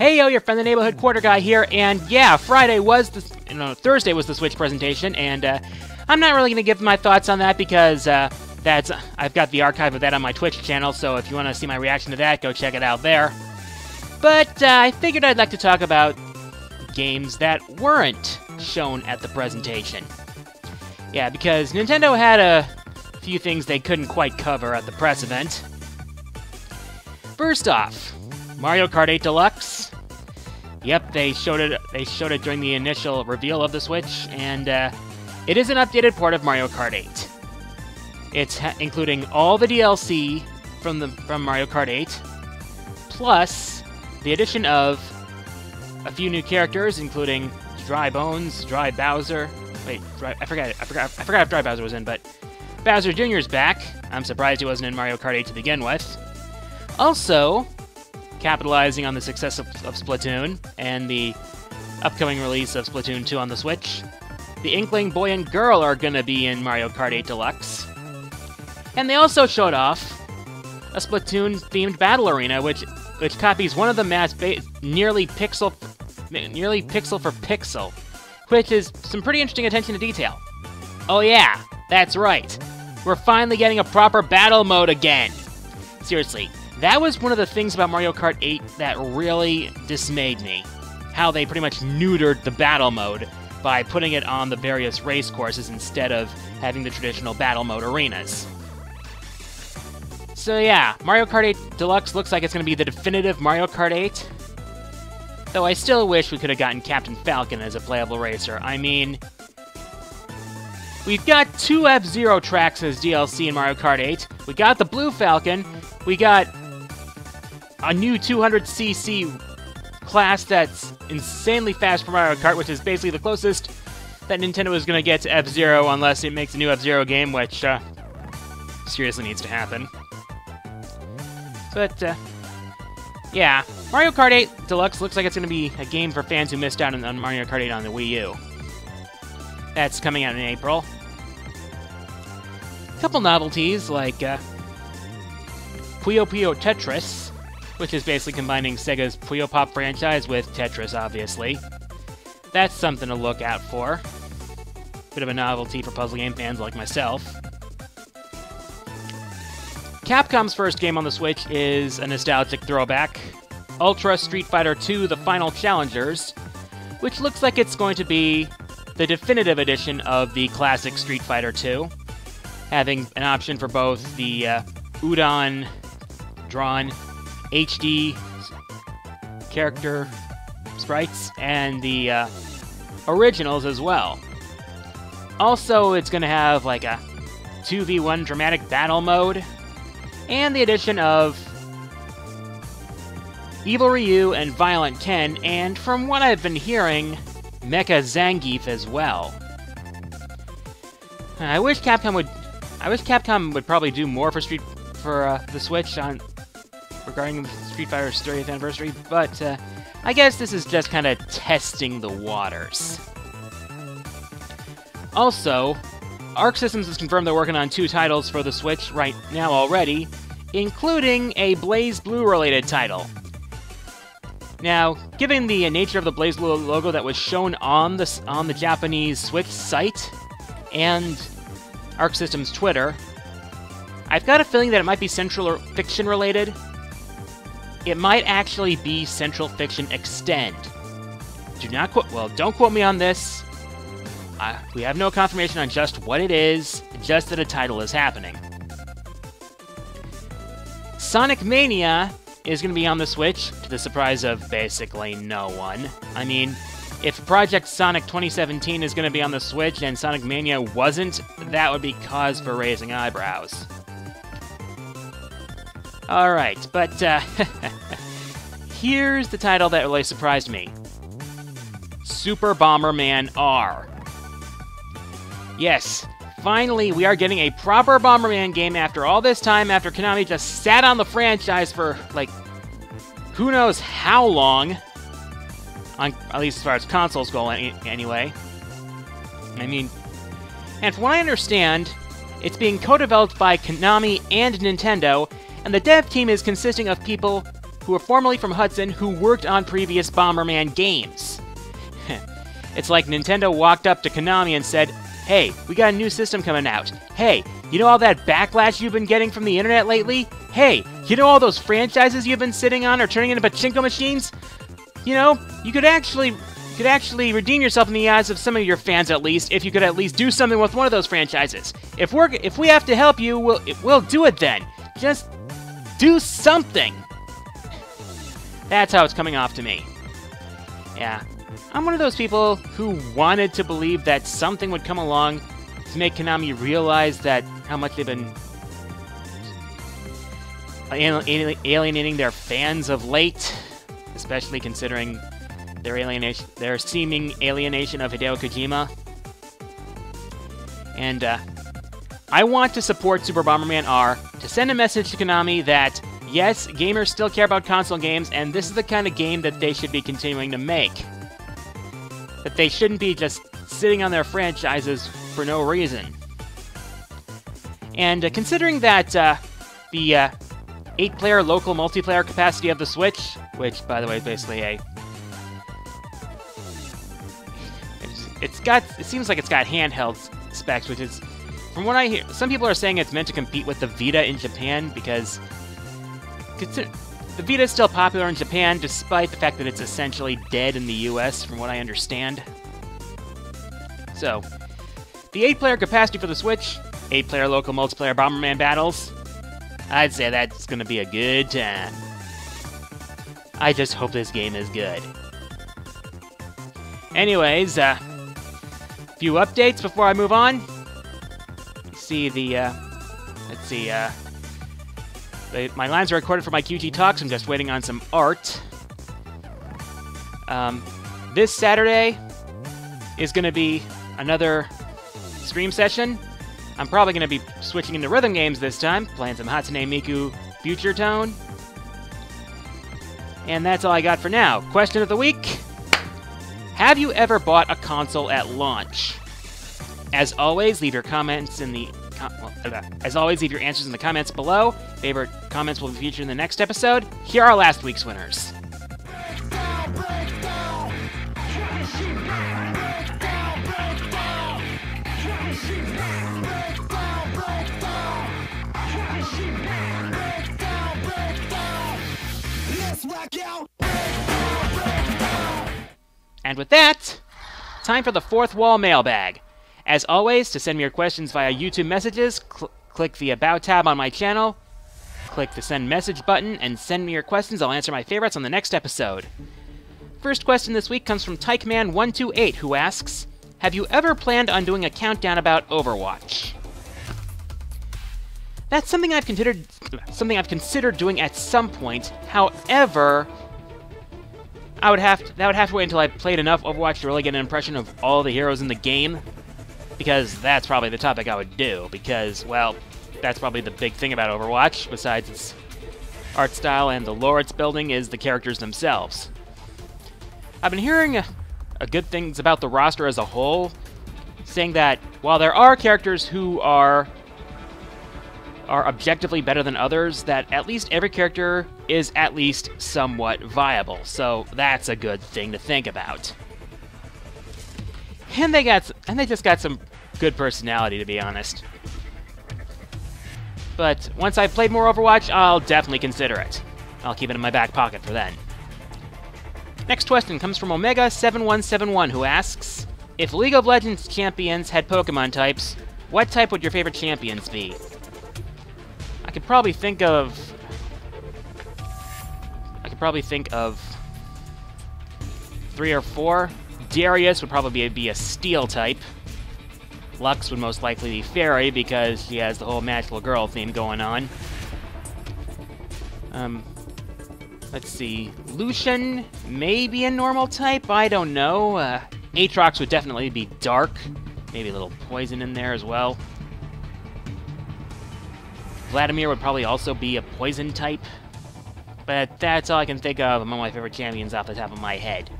Hey yo, your friend the Neighborhood Quarter Guy here, and yeah, Thursday was the Switch presentation, and I'm not really going to give my thoughts on that because I've got the archive of that on my Twitch channel, so if you want to see my reaction to that, go check it out there. But I figured I'd like to talk about games that weren't shown at the presentation. Yeah, because Nintendo had a few things they couldn't quite cover at the press event. First off, Mario Kart 8 Deluxe. Yep, they showed it during the initial reveal of the Switch, and it is an updated port of Mario Kart 8. It's including all the DLC from Mario Kart 8, plus the addition of a few new characters, including Dry Bones, Dry Bowser. Wait, I forgot if Dry Bowser was in, but Bowser Jr. is back. I'm surprised he wasn't in Mario Kart 8 to begin with. Also, capitalizing on the success of Splatoon and the upcoming release of Splatoon 2 on the Switch, the Inkling Boy and Girl are going to be in Mario Kart 8 Deluxe. And they also showed off a Splatoon-themed battle arena, which copies one of the maps nearly pixel for pixel, which is some pretty interesting attention to detail. Oh yeah, that's right. We're finally getting a proper battle mode again. Seriously. That was one of the things about Mario Kart 8 that really dismayed me. How they pretty much neutered the battle mode by putting it on the various race courses instead of having the traditional battle mode arenas. So yeah, Mario Kart 8 Deluxe looks like it's going to be the definitive Mario Kart 8. Though I still wish we could have gotten Captain Falcon as a playable racer. I mean, we've got two F-Zero tracks as DLC in Mario Kart 8. We got the Blue Falcon. We got a new 200cc class that's insanely fast for Mario Kart, which is basically the closest that Nintendo is going to get to F-Zero unless it makes a new F-Zero game, which seriously needs to happen. But, yeah, Mario Kart 8 Deluxe looks like it's going to be a game for fans who missed out on Mario Kart 8 on the Wii U. That's coming out in April. A couple novelties, like Puyo Puyo Tetris, which is basically combining Sega's Puyo Pop franchise with Tetris, obviously. That's something to look out for. Bit of a novelty for puzzle game fans like myself. Capcom's first game on the Switch is a nostalgic throwback, Ultra Street Fighter II: The Final Challengers, which looks like it's going to be the definitive edition of the classic Street Fighter II, having an option for both the Udon drawn HD character sprites and the originals as well. Also, it's going to have like a 2v1 dramatic battle mode and the addition of Evil Ryu and Violent Ten, and from what I've been hearing, Mecha Zangief as well. I wish Capcom would probably do more for the Switch on regarding Street Fighter's 30th anniversary, but I guess this is just kind of testing the waters. Also, Arc Systems has confirmed they're working on two titles for the Switch right now already, including a BlazBlue-related title. Now, given the nature of the BlazBlue logo that was shown on the Japanese Switch site and Arc Systems Twitter, I've got a feeling that it might be Central Fiction related. It might actually be Central Fiction Extend. Don't quote me on this. We have no confirmation on just what it is, just that a title is happening. Sonic Mania is going to be on the Switch, to the surprise of basically no one. I mean, if Project Sonic 2017 is going to be on the Switch and Sonic Mania wasn't, that would be cause for raising eyebrows. Alright, but here's the title that really surprised me. Super Bomberman R. Yes, finally we are getting a proper Bomberman game after all this time, after Konami just sat on the franchise for, like, who knows how long. At least as far as consoles go, anyway. I mean, and from what I understand, it's being co-developed by Konami and Nintendo, and the dev team is consisting of people who were formerly from Hudson, who worked on previous Bomberman games. It's like Nintendo walked up to Konami and said, "Hey, we got a new system coming out. Hey, you know all that backlash you've been getting from the internet lately? Hey, you know all those franchises you've been sitting on or turning into pachinko machines? You know, you could actually redeem yourself in the eyes of some of your fans, at least, if you could at least do something with one of those franchises. If we have to help you, we'll do it then. Just do something." That's how it's coming off to me. Yeah, I'm one of those people who wanted to believe that something would come along to make Konami realize that how much they've been alienating their fans of late, especially considering their seeming alienation of Hideo Kojima. And I want to support Super Bomberman R to send a message to Konami that, yes, gamers still care about console games, and this is the kind of game that they should be continuing to make. That they shouldn't be just sitting on their franchises for no reason. And considering that the 8-player local multiplayer capacity of the Switch, which, by the way, is basically a... It seems like it's got handheld specs, which is, from what I hear, some people are saying it's meant to compete with the Vita in Japan, because the Vita is still popular in Japan, despite the fact that it's essentially dead in the US, from what I understand. So, the 8-player capacity for the Switch, 8-player local multiplayer Bomberman battles, I'd say that's gonna be a good time. I just hope this game is good. Anyways, few updates before I move on. My lines are recorded for my QG Talks. I'm just waiting on some art. This Saturday is going to be another stream session. I'm probably going to be switching into rhythm games this time, playing some Hatsune Miku Future Tone. And that's all I got for now. Question of the week. Have you ever bought a console at launch? As always, leave your comments in the answers in the comments below. Favorite comments will be featured in the next episode. Here are last week's winners. And with that, time for the Fourth Wall Mailbag. As always, to send me your questions via YouTube messages, click the About tab on my channel, click the Send Message button, and send me your questions. I'll answer my favorites on the next episode. First question this week comes from TykeMan128, who asks, "Have you ever planned on doing a countdown about Overwatch?" That's something I've considered doing at some point. However, that would have to wait until I played enough Overwatch to really get an impression of all the heroes in the game, because that's probably the topic I would do, because, well, that's probably the big thing about Overwatch, besides its art style and the lore it's building, is the characters themselves. I've been hearing good things about the roster as a whole, saying that while there are characters who are objectively better than others, that at least every character is at least somewhat viable. So that's a good thing to think about. And they just got some good personality, to be honest. But once I've played more Overwatch, I'll definitely consider it. I'll keep it in my back pocket for then. Next question comes from Omega7171, who asks, "If League of Legends champions had Pokemon types, what type would your favorite champions be?" I could probably think of 3 or 4. Darius would probably be a steel type. Lux would most likely be fairy, because she has the whole magical girl theme going on. Let's see. Lucian may be a normal type, I don't know. Aatrox would definitely be dark. Maybe a little poison in there as well. Vladimir would probably also be a poison type, but that's all I can think of among my favorite champions off the top of my head.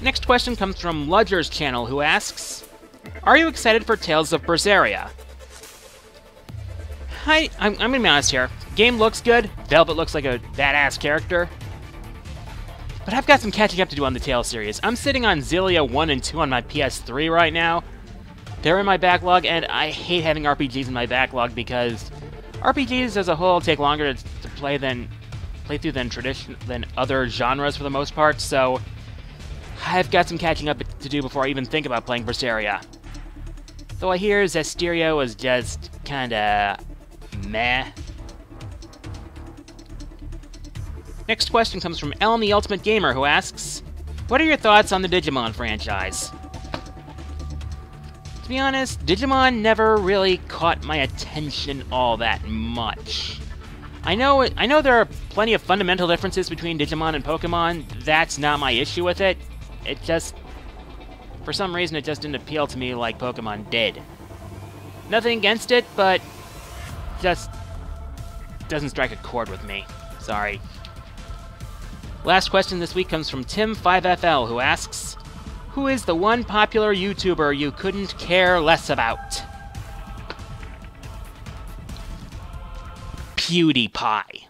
Next question comes from Ludger's channel, who asks, "Are you excited for Tales of Berseria?" I'm gonna be honest here. Game looks good. Velvet looks like a badass character. But I've got some catching up to do on the Tales series. I'm sitting on Xillia 1 and 2 on my PS3 right now. They're in my backlog, and I hate having RPGs in my backlog because RPGs as a whole take longer to play through than other genres for the most part, so I've got some catching up to do before I even think about playing Berseria. Though I hear Zestiria was just kinda meh. Next question comes from Elm the Ultimate Gamer, who asks, what are your thoughts on the Digimon franchise? To be honest, Digimon never really caught my attention all that much. I know there are plenty of fundamental differences between Digimon and Pokemon. That's not my issue with it. It just, for some reason, it just didn't appeal to me like Pokemon did. Nothing against it, but just doesn't strike a chord with me. Sorry. Last question this week comes from Tim5FL, who asks, who is the one popular YouTuber you couldn't care less about? PewDiePie.